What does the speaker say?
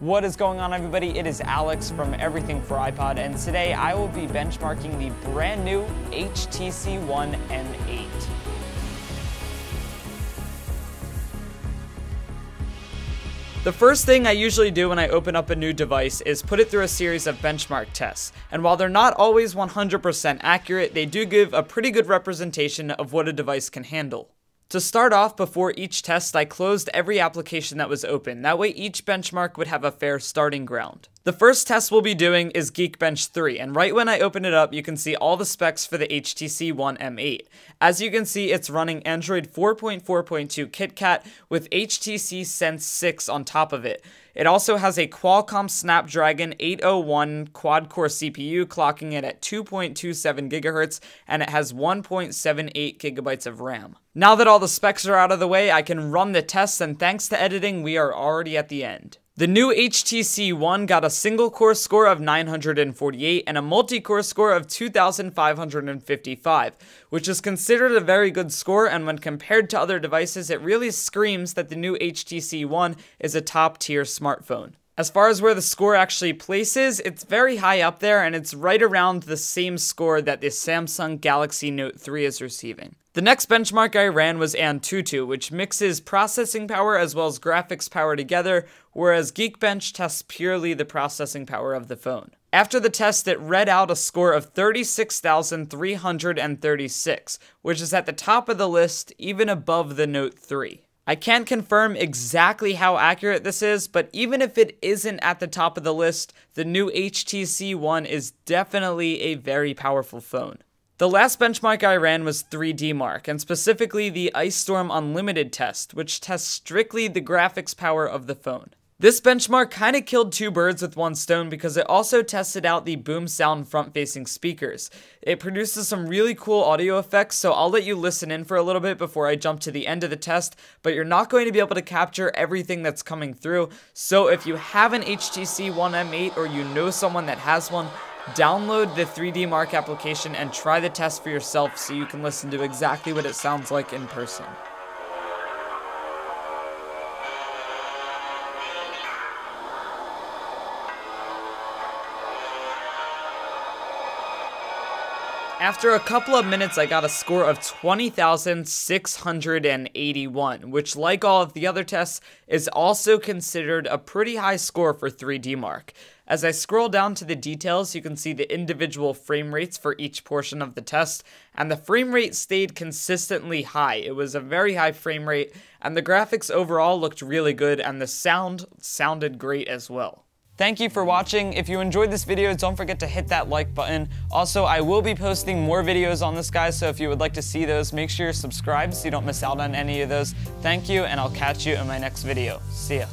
What is going on, everybody? It is Alex from Everything for iPod, and today I will be benchmarking the brand new HTC One M8. The first thing I usually do when I open up a new device is put it through a series of benchmark tests, and while they're not always 100% accurate, they do give a pretty good representation of what a device can handle. To start off, before each test, I closed every application that was open. That way each benchmark would have a fair starting ground. The first test we'll be doing is Geekbench 3, and right when I open it up, you can see all the specs for the HTC One M8. As you can see, it's running Android 4.4.2 KitKat with HTC Sense 6 on top of it. It also has a Qualcomm Snapdragon 801 quad-core CPU clocking it at 2.27 GHz, and it has 1.78 GB of RAM. Now that all the specs are out of the way, I can run the tests, and thanks to editing, we are already at the end. The new HTC One got a single-core score of 948 and a multi-core score of 2,555, which is considered a very good score, and when compared to other devices, it really screams that the new HTC One is a top-tier smartphone. As far as where the score actually places, it's very high up there, and it's right around the same score that the Samsung Galaxy Note 3 is receiving. The next benchmark I ran was AnTuTu, which mixes processing power as well as graphics power together, whereas Geekbench tests purely the processing power of the phone. After the test, it read out a score of 36,336, which is at the top of the list, even above the Note 3. I can't confirm exactly how accurate this is, but even if it isn't at the top of the list, the new HTC One is definitely a very powerful phone. The last benchmark I ran was 3DMark, and specifically the Ice Storm Unlimited test, which tests strictly the graphics power of the phone. This benchmark kind of killed two birds with one stone because it also tested out the Boom Sound front-facing speakers. It produces some really cool audio effects, so I'll let you listen in for a little bit before I jump to the end of the test, but you're not going to be able to capture everything that's coming through, so if you have an HTC One M8 or you know someone that has one, download the 3DMark application and try the test for yourself so you can listen to exactly what it sounds like in person. After a couple of minutes, I got a score of 20,681, which, like all of the other tests, is also considered a pretty high score for 3DMark. As I scroll down to the details, you can see the individual frame rates for each portion of the test, and the frame rate stayed consistently high. It was a very high frame rate, and the graphics overall looked really good, and the sound sounded great as well. Thank you for watching. If you enjoyed this video, don't forget to hit that like button. Also, I will be posting more videos on this guy, so if you would like to see those, make sure you're subscribed so you don't miss out on any of those. Thank you, and I'll catch you in my next video. See ya.